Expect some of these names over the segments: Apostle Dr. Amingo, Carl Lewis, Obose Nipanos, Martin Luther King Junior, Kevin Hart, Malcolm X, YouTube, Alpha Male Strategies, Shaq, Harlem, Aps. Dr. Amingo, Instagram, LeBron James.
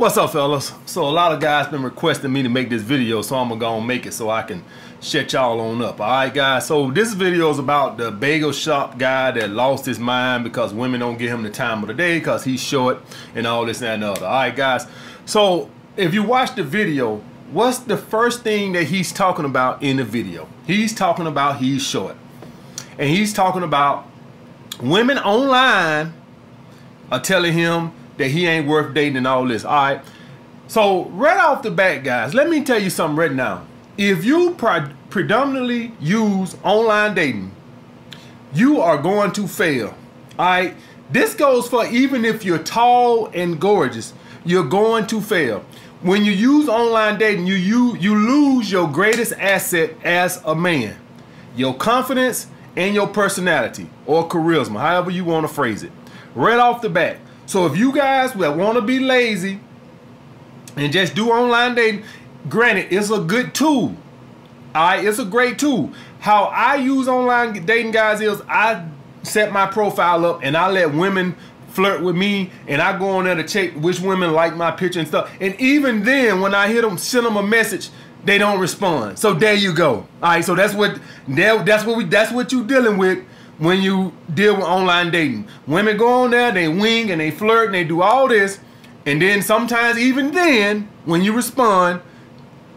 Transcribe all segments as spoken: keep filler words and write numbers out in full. What's up, fellas? So a lot of guys been requesting me to make this video, so I'm gonna go and make it so I can shut y'all on up. Alright guys, so this video is about the bagel shop guy that lost his mind because women don't give him the time of the day because he's short and all this and that. Alright guys, so if you watch the video, what's the first thing that he's talking about in the video? He's talking about he's short. And he's talking about women online are telling him that he ain't worth dating and all this. All right. So right off the bat, guys, let me tell you something right now. If you predominantly use online dating, you are going to fail. All right. This goes for even if you're tall and gorgeous, you're going to fail. When you use online dating, you, you, you lose your greatest asset as a man, your confidence and your personality or charisma, however you want to phrase it, right off the bat. So if you guys that want to be lazy and just do online dating, granted, it's a good tool. All right, it's a great tool. How I use online dating, guys, is I set my profile up and I let women flirt with me, and I go on there to check which women like my picture and stuff. And even then, when I hit them, send them a message, they don't respond. So there you go. All right, so that's what that's what we that's what you dealing with. When you deal with online dating, women go on there, they wing and they flirt and they do all this, and then sometimes even then, when you respond,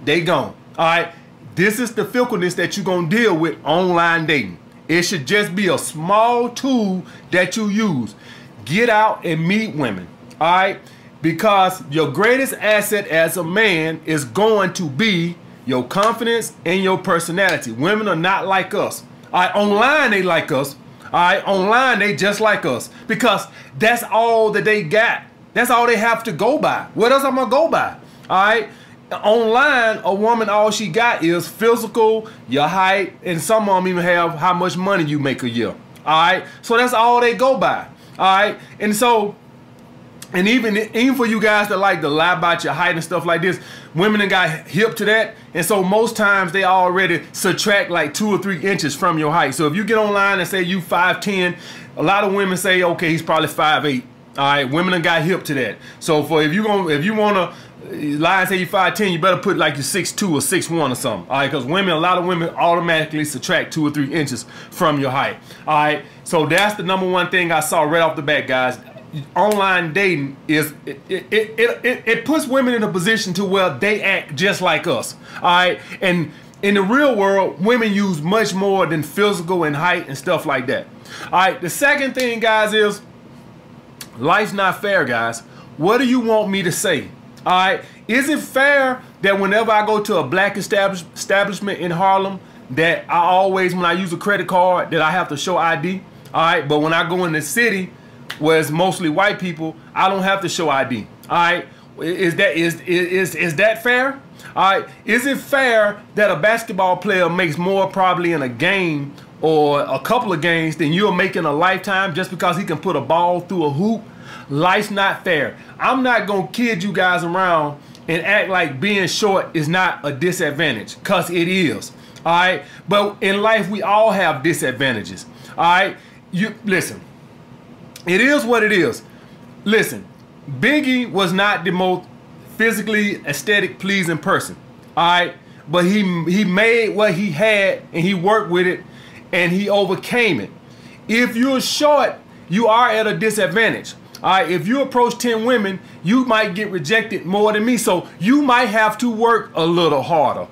they gone. All right, this is the fickleness that you're gonna deal with online dating. It should just be a small tool that you use. Get out and meet women, all right? Because your greatest asset as a man is going to be your confidence and your personality. Women are not like us. All right, online they like us. All right, online they just like us because that's all that they got. That's all they have to go by. What else am I gonna go by? All right, online a woman, all she got is physical, your height, and some of them even have how much money you make a year. All right, so that's all they go by. All right, and so, and even even for you guys that like to lie about your height and stuff like this, women got hip to that, and so most times they already subtract like two or three inches from your height. So if you get online and say you five ten, a lot of women say, okay, he's probably five eight. All right, women got hip to that. So for if you gonna if you wanna lie and say you five ten, you better put like you six two or six one or something. All right, because women, a lot of women automatically subtract two or three inches from your height. All right, so that's the number one thing I saw right off the bat, guys. Online dating is it it, it it it puts women in a position to where they act just like us. All right, and in the real world, women use much more than physical and height and stuff like that. All right, the second thing, guys, is life's not fair, guys. What do you want me to say? All right, is it fair that whenever I go to a black establish, establishment in Harlem, that I always, when I use a credit card, that I have to show I D? All right, but when I go in the city, where it's mostly white people, I don't have to show I D. All right, is that is is is that fair? All right, is it fair that a basketball player makes more probably in a game or a couple of games than you'll make in a lifetime just because he can put a ball through a hoop? Life's not fair. I'm not gonna kid you guys around and act like being short is not a disadvantage, cause it is. All right, but in life we all have disadvantages. All right, you listen. It is what it is. Listen, Biggie was not the most physically aesthetic pleasing person, all right? But he he made what he had and he worked with it and he overcame it. If you're short, you are at a disadvantage, all right? If you approach ten women, you might get rejected more than me, so you might have to work a little harder.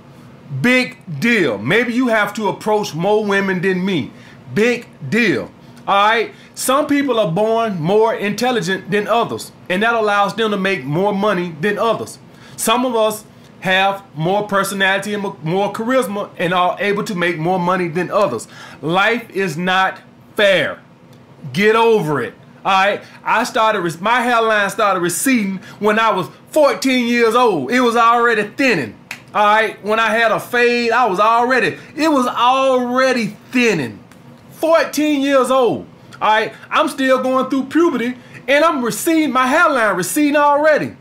Big deal. Maybe you have to approach more women than me. Big deal. All right, some people are born more intelligent than others, and that allows them to make more money than others. Some of us have more personality and more charisma and are able to make more money than others. Life is not fair. Get over it. All right, I started, my hairline started receding when I was fourteen years old. It was already thinning. All right, when I had a fade, I was already, it was already thinning. fourteen years old, all right? I'm still going through puberty, and I'm receding, my hairline receding already.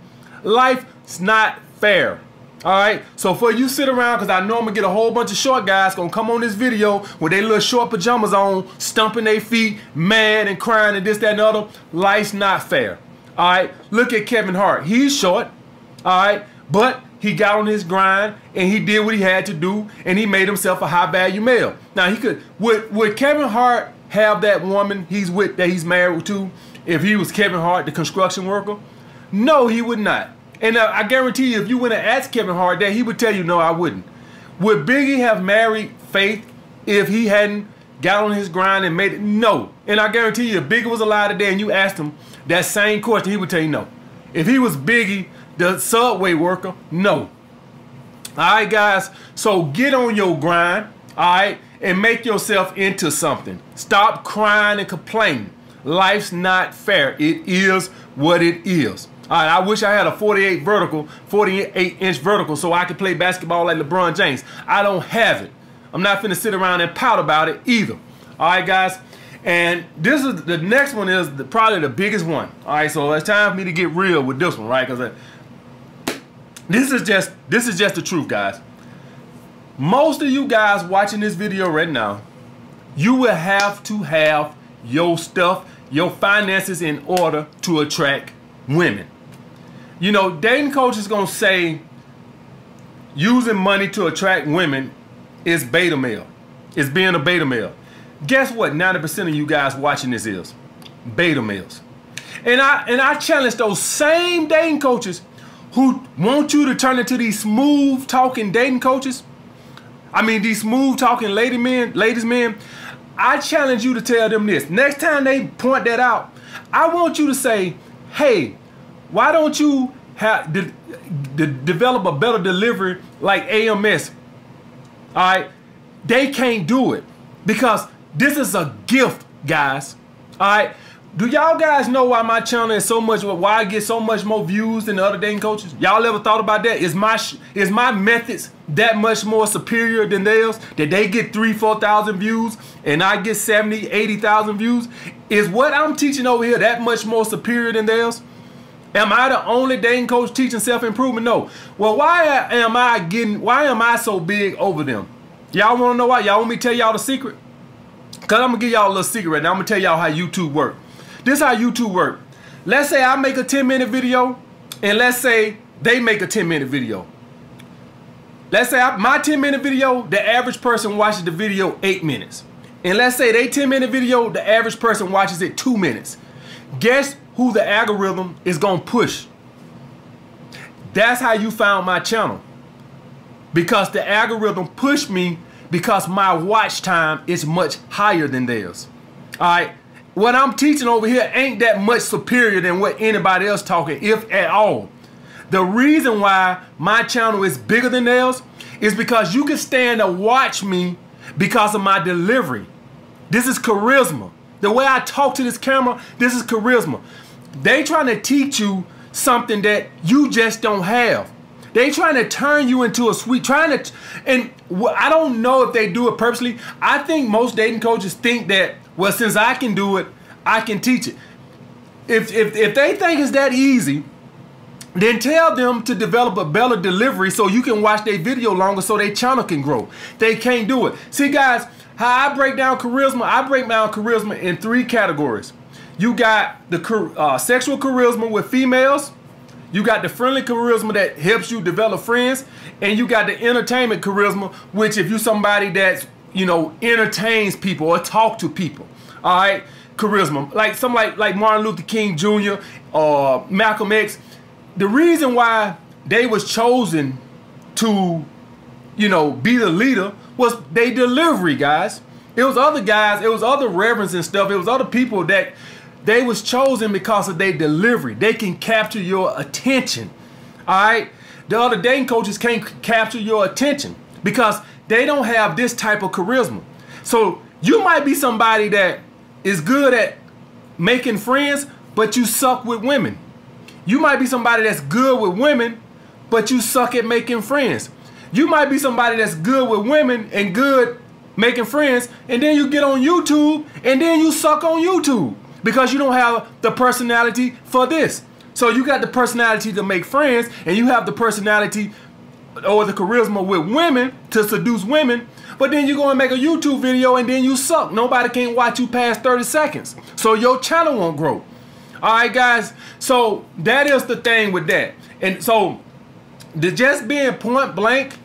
Life's not fair, all right? So for you sit around, because I know I'm going to get a whole bunch of short guys going to come on this video with their little short pajamas on, stumping their feet, mad and crying and this, that, and the other. Life's not fair, all right? Look at Kevin Hart. He's short, All right. But he got on his grind and he did what he had to do, and he made himself a high value male. Now he could, would, would Kevin Hart have that woman he's with that he's married to if he was Kevin Hart, the construction worker? No, he would not. And uh, I guarantee you, if you went and asked Kevin Hart that, he would tell you, no, I wouldn't. Would Biggie have married Faith if he hadn't got on his grind and made it? No. And I guarantee you, if Biggie was alive today and you asked him that same question, he would tell you no. If he was Biggie, the subway worker, no. All right, guys. So get on your grind, all right, and make yourself into something. Stop crying and complaining. Life's not fair. It is what it is. All right, I wish I had a forty-eight vertical, forty-eight inch vertical so I could play basketball like LeBron James. I don't have it. I'm not finna sit around and pout about it either. All right, guys. And this is the next one is the, probably the biggest one. All right, so it's time for me to get real with this one, right? Because this is just this is just the truth, guys. Most of you guys watching this video right now, you will have to have your stuff, your finances in order to attract women. You know, dating coach is gonna say using money to attract women is beta male. It's being a beta male. Guess what? ninety percent of you guys watching this is beta males. And I and I challenge those same dating coaches who want you to turn into these smooth talking dating coaches. I mean these smooth talking lady men, ladies men. I challenge you to tell them this. Next time they point that out, I want you to say, hey, why don't you have de de develop a better delivery like A M S? All right, they can't do it because this is a gift, guys. All right, do y'all guys know why my channel is so much? Why I get so much more views than the other dating coaches? Y'all ever thought about that? Is my is my methods that much more superior than theirs? That they get three, four thousand views and I get seventy, eighty thousand views? Is what I'm teaching over here that much more superior than theirs? Am I the only dating coach teaching self-improvement? No. Well, why am I getting, why am I so big over them? Y'all want to know why? Y'all want me to tell y'all the secret? Because I'm going to give y'all a little secret right now. I'm going to tell y'all how YouTube work. This is how YouTube work. Let's say I make a ten minute video, and let's say they make a ten minute video. Let's say I, my ten minute video, the average person watches the video eight minutes. And let's say they ten minute video, the average person watches it two minutes. Guess who the algorithm is gonna push? That's how you found my channel. Because the algorithm pushed me because my watch time is much higher than theirs. All right, what I'm teaching over here ain't that much superior than what anybody else talking, if at all. The reason why my channel is bigger than theirs is because you can stand to watch me because of my delivery. This is charisma. The way I talk to this camera, this is charisma. They trying to teach you something that you just don't have. They trying to turn you into a sweet, trying to, and I don't know if they do it purposely. I think most dating coaches think that, well, since I can do it, I can teach it. If, if, if they think it's that easy, then tell them to develop a better delivery so you can watch their video longer so their channel can grow. They can't do it. See, guys, how I break down charisma, I break down charisma in three categories. You got the uh, sexual charisma with females, you got the friendly charisma that helps you develop friends, and you got the entertainment charisma, which if you're somebody that's, you know, entertains people or talk to people, all right, charisma. Like some like, like Martin Luther King Junior or uh, Malcolm X. The reason why they was chosen to, you know, be the leader was they delivery, guys. It was other guys, it was other reverends and stuff, it was other people that they was chosen because of their delivery. They can capture your attention, all right? The other dating coaches can't capture your attention because they don't have this type of charisma. So you might be somebody that is good at making friends, but you suck with women. You might be somebody that's good with women, but you suck at making friends. You might be somebody that's good with women and good making friends, and then you get on YouTube, and then you suck on YouTube because you don't have the personality for this. So you got the personality to make friends, and you have the personality or the charisma with women to seduce women, but then you go and make a YouTube video, and then you suck. Nobody can watch you past thirty seconds, so your channel won't grow. All right, guys, so that is the thing with that. And so to just being point blank,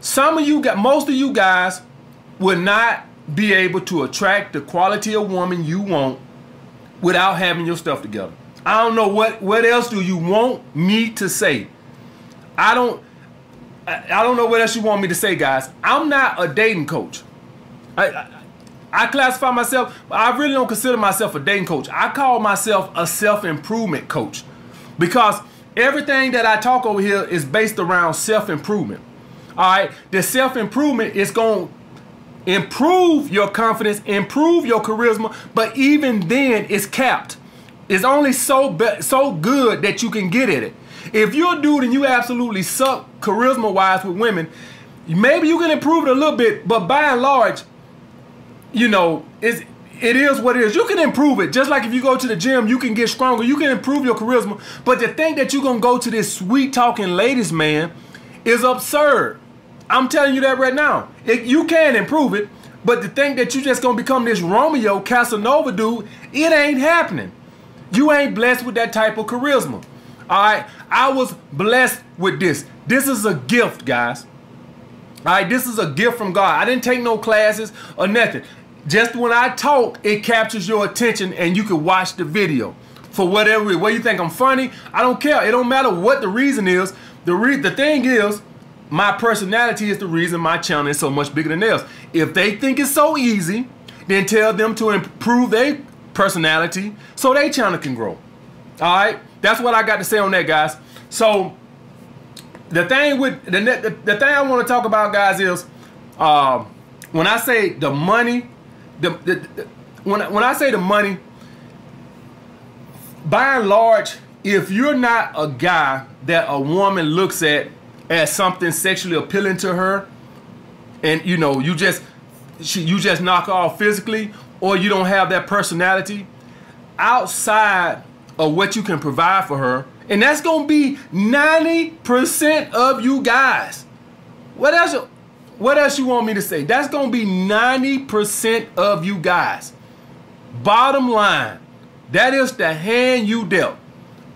some of you got, most of you guys will not be able to attract the quality of woman you want without having your stuff together. I don't know what what else do you want me to say. I don't I, I don't know what else you want me to say, guys. I'm not a dating coach. I, I, I classify myself, I really don't consider myself a dating coach. I call myself a self-improvement coach, because everything that I talk over here is based around self-improvement. All right, the self-improvement is going to improve your confidence, improve your charisma, but even then it's capped. It's only so be so good that you can get at it. If you're a dude and you absolutely suck charisma-wise with women, maybe you can improve it a little bit, but by and large, you know, it's, it is what it is. You can improve it. Just like if you go to the gym, you can get stronger. You can improve your charisma. But to think that you're going to go to this sweet-talking ladies man is absurd. I'm telling you that right now. It, you can improve it, but to think that you're just going to become this Romeo Casanova dude, it ain't happening. You ain't blessed with that type of charisma. All right? I was blessed with this. This is a gift, guys. All right? This is a gift from God. I didn't take no classes or nothing. Just when I talk, it captures your attention and you can watch the video for whatever reason. Whether you think I'm funny, I don't care. It don't matter what the reason is. The, re the thing is, my personality is the reason my channel is so much bigger than theirs. If they think it's so easy, then tell them to improve their personality so their channel can grow. All right? That's what I got to say on that, guys. So the thing with the, the, the thing I want to talk about, guys, is uh, when I say the money, The, the, the, when, when I say the money, by and large, if you're not a guy that a woman looks at as something sexually appealing to her, and you know you just she, you just knock her off physically, or you don't have that personality outside of what you can provide for her, and that's gonna be ninety percent of you guys. What else? What else you want me to say? That's going to be ninety percent of you guys. Bottom line, that is the hand you dealt.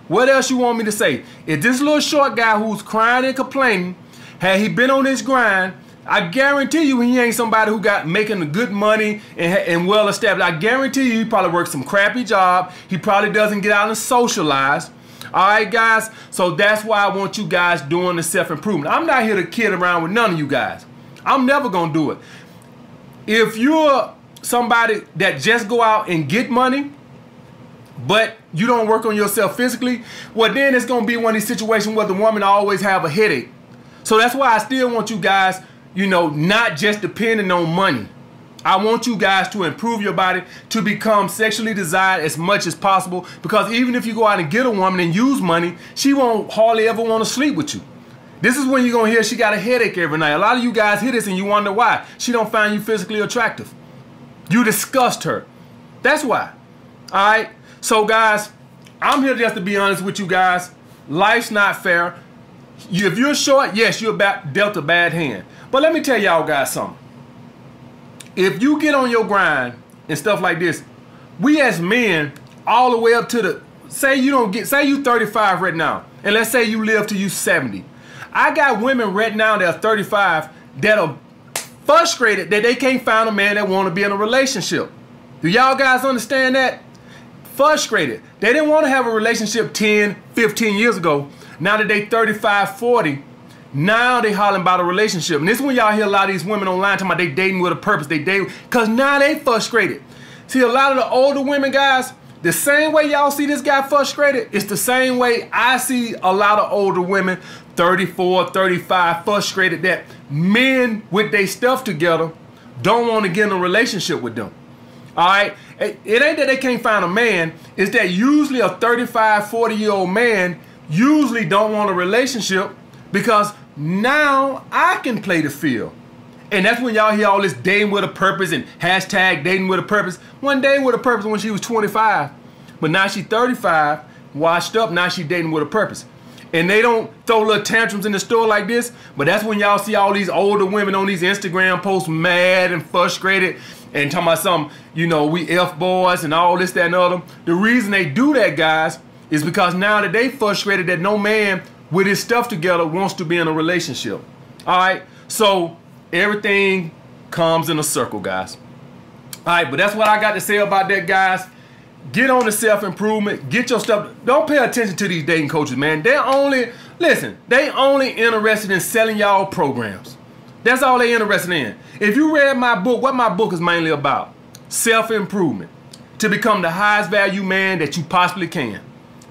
What else you want me to say? If this little short guy who's crying and complaining, had he been on his grind, I guarantee you he ain't somebody who got making good money and, and well established. I guarantee you he probably works some crappy job. He probably doesn't get out and socialize. All right, guys? So that's why I want you guys doing the self-improvement. I'm not here to kid around with none of you guys. I'm never going to do it. If you're somebody that just go out and get money, but you don't work on yourself physically, well, then it's going to be one of these situations where the woman always have a headache. So that's why I still want you guys, you know, not just depending on money. I want you guys to improve your body, to become sexually desired as much as possible, because even if you go out and get a woman and use money, she won't hardly ever want to sleep with you. This is when you're going to hear she got a headache every night. A lot of you guys hear this and you wonder why. She don't find you physically attractive. You disgust her. That's why. All right? So, guys, I'm here just to be honest with you guys. Life's not fair. You, if you're short, yes, you're dealt a bad hand. But let me tell y'all guys something. If you get on your grind and stuff like this, we as men all the way up to the, say you don't get, say you thirty-five right now, and let's say you live till you seventy. I got women right now that are thirty-five that are frustrated that they can't find a man that want to be in a relationship. Do y'all guys understand that? Frustrated. They didn't want to have a relationship ten, fifteen years ago. Now that they thirty-five, forty, now they hollering about a relationship. And this is when y'all hear a lot of these women online talking about they dating with a purpose. They date because now they frustrated. See, a lot of the older women, guys, the same way y'all see this guy frustrated, it's the same way I see a lot of older women, thirty-four, thirty-five, frustrated that men with their stuff together don't want to get in a relationship with them. All right? It ain't that they can't find a man. It's that usually a thirty-five, forty-year-old man usually don't want a relationship because now I can play the field. And that's when y'all hear all this dating with a purpose and hashtag dating with a purpose. One dating with a purpose when she was twenty-five. But now she's thirty-five, washed up, now she dating with a purpose. And they don't throw little tantrums in the store like this, but that's when y'all see all these older women on these Instagram posts mad and frustrated and talking about some, you know, we F-boys and all this, that, and other. The reason they do that, guys, is because now that they frustrated that no man with his stuff together, wants to be in a relationship. All right, so everything comes in a circle, guys. All right, but that's what I got to say about that, guys. Get on the self-improvement. Get your stuff. Don't pay attention to these dating coaches, man. They're only, listen, they only interested in selling y'all programs. That's all they're interested in. If you read my book, what my book is mainly about, self-improvement, to become the highest value man that you possibly can.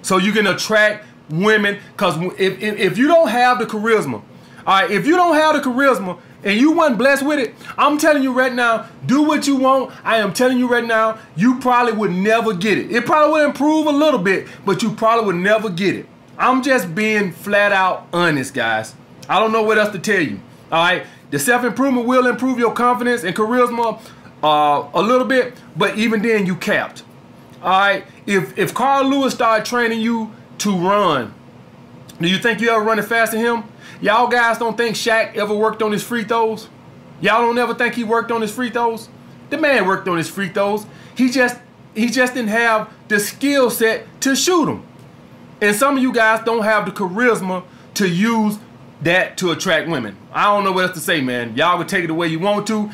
So you can attract women, because if, if, if you don't have the charisma, all right, if you don't have the charisma, and you weren't blessed with it, I'm telling you right now, do what you want. I am telling you right now, you probably would never get it. It probably would improve a little bit, but you probably would never get it. I'm just being flat out honest, guys. I don't know what else to tell you. All right, the self-improvement will improve your confidence and charisma uh, a little bit, but even then you capped. All right, if, if Carl Lewis started training you to run, do you think you ever running faster than him? Y'all guys don't think Shaq ever worked on his free throws? Y'all don't ever think he worked on his free throws? The man worked on his free throws. He just, he just didn't have the skill set to shoot them. And some of you guys don't have the charisma to use that to attract women. I don't know what else to say, man. Y'all can take it the way you want to.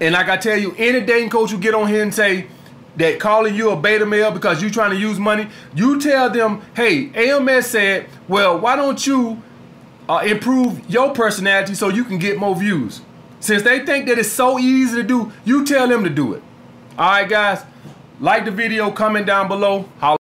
And like I tell you, any dating coach who get on here and say that calling you a beta male because you trying to use money, you tell them, hey, A M S said, well, why don't you Uh, improve your personality so you can get more views. Since they think that it's so easy to do, you tell them to do it. All right, guys, like the video, comment down below. Holla.